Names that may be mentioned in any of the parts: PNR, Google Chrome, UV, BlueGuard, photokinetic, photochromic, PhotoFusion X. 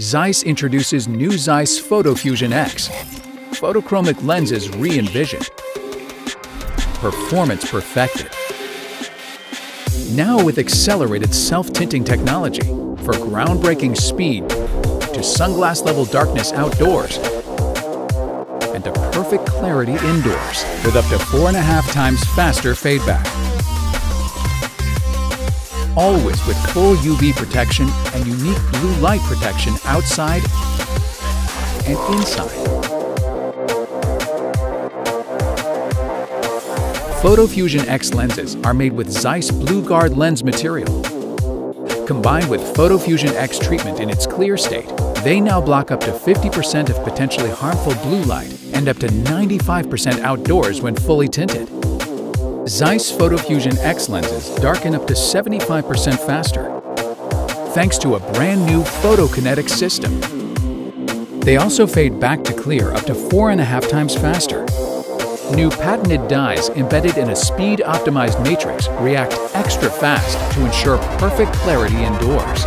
Zeiss introduces new Zeiss PhotoFusion X. Photochromic lenses re-envisioned. Performance perfected. Now with accelerated self-tinting technology for groundbreaking speed to sunglass-level darkness outdoors and to perfect clarity indoors with up to 4.5 times faster fadeback. Always with full UV protection and unique blue light protection outside and inside. PhotoFusion X lenses are made with Zeiss BlueGuard lens material. Combined with PhotoFusion X treatment in its clear state, they now block up to 50% of potentially harmful blue light and up to 95% outdoors when fully tinted. Zeiss PhotoFusion X lenses darken up to 75% faster, thanks to a brand new photokinetic system. They also fade back to clear up to 4.5 times faster. New patented dyes embedded in a speed-optimized matrix react extra fast to ensure perfect clarity indoors.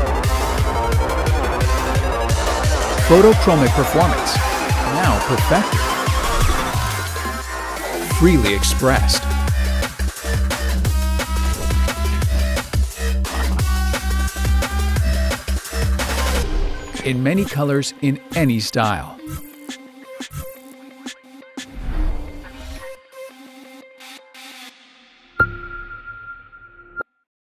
Photochromic performance, now perfected. Freely expressed. In many colors, in any style.